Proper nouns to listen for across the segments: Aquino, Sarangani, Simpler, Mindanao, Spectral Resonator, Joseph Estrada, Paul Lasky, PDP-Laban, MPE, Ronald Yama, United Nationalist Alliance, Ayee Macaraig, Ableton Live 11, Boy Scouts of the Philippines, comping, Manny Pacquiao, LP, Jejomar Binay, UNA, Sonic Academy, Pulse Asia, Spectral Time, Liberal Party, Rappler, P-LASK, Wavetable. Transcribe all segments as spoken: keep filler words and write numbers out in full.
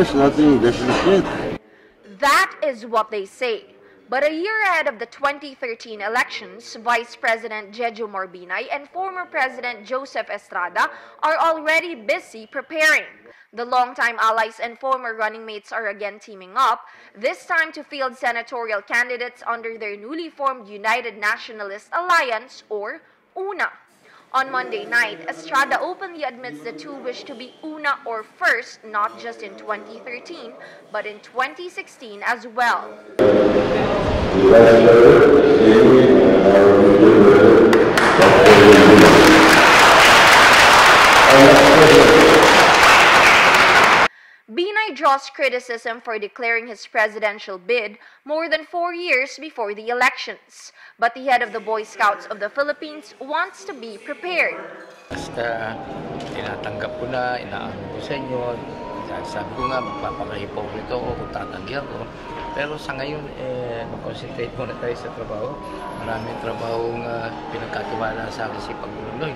There's nothing, there's nothing. That is what they say. But a year ahead of the twenty thirteen elections, Vice President Jejomar Binay and former President Joseph Estrada are already busy preparing. The longtime allies and former running mates are again teaming up, this time to field senatorial candidates under their newly formed United Nationalist Alliance, or U N A. On Monday night, Estrada openly admits the two wish to be U N A or first, not just in twenty thirteen, but in twenty sixteen as well. Binay draws criticism for declaring his presidential bid more than four years before the elections. But the head of the Boy Scouts of the Philippines wants to be prepared. Basta, tinatanggap ko na, inaano ko sa inyo. Sabi ko nga, magpapakahipaw nito ako kung tatanggihan ko. Pero sa ngayon, eh, mag-concentrate muna tayo sa trabaho. Maraming trabahong uh, pinagkatiwala sa akin si Pagbunuloy.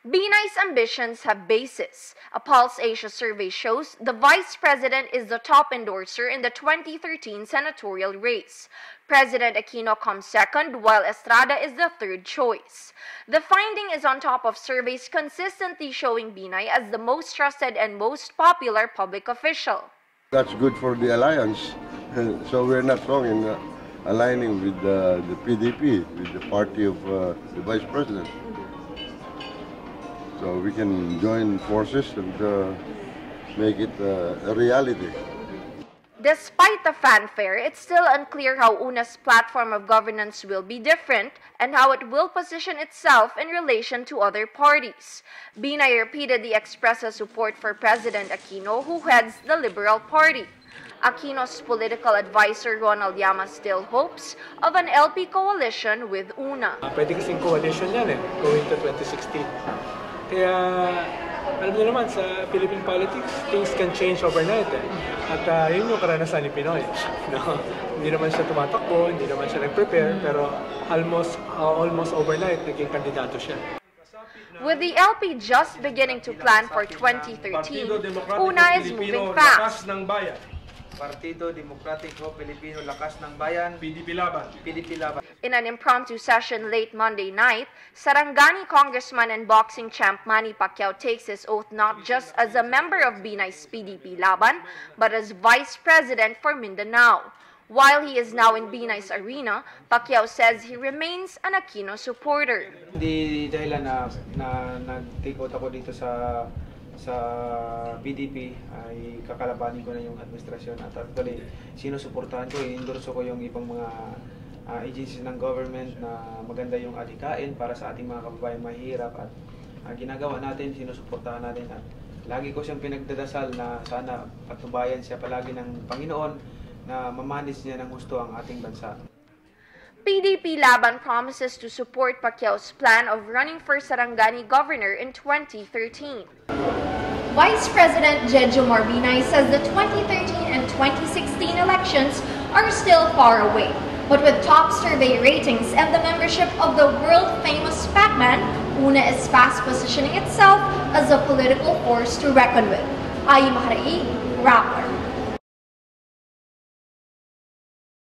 Binay's ambitions have basis. A Pulse Asia survey shows the vice president is the top endorser in the twenty thirteen senatorial race. President Aquino comes second, while Estrada is the third choice. The finding is on top of surveys consistently showing Binay as the most trusted and most popular public official. That's good for the alliance. So we're not wrong in uh, aligning with uh, the P D P, with the party of uh, the vice president. So we can join forces and uh, make it uh, a reality. Despite the fanfare, it's still unclear how U N A's platform of governance will be different and how it will position itself in relation to other parties. Binay repeatedly expresses support for President Aquino, who heads the Liberal Party. Aquino's political advisor, Ronald Yama, still hopes of an L P coalition with U N A. Pwede kasing coalition yan eh, going to twenty sixteen. Kaya, alam niyo naman, sa Philippine politics, things can change overnight. Eh. At uh, yun yung karanasan ni Pinoy. No? Hindi naman siya tumatakbo, hindi naman siya nag-prepare, pero almost, uh, almost overnight, naging kandidato siya. With the L P just beginning to plan for twenty thirteen, U N A is moving fast. Partido Demokratiko Pilipino Lakas ng Bayan, P D P-Laban. P D P-Laban. In an impromptu session late Monday night, Sarangani Congressman and boxing champ Manny Pacquiao takes his oath not just as a member of Binay's P D P-Laban, but as Vice President for Mindanao. While he is now in Binay's arena, Pacquiao says he remains an Aquino supporter. Hindi dahil na nag-take out ako dito sa sa P D P ay kakalabanin ko na yung administrasyon at actually sinusuportahan ko, i-endorse ko yung ibang mga uh, agencies ng government na maganda yung alikain para sa ating mga kababayan mahirap at uh, ginagawa natin, sinusuportahan natin at lagi ko siyang pinagdadasal na sana patubayan siya palagi ng Panginoon na mamanis niya ng gusto ang ating bansa. P D P-Laban promises to support Pacquiao's plan of running for Sarangani governor in twenty thirteen. Vice President Jejomar Binay says the twenty thirteen and twenty sixteen elections are still far away. But with top survey ratings and the membership of the world-famous Pac-Man, U N A is fast positioning itself as a political force to reckon with. Ayee Macaraig, Rappler.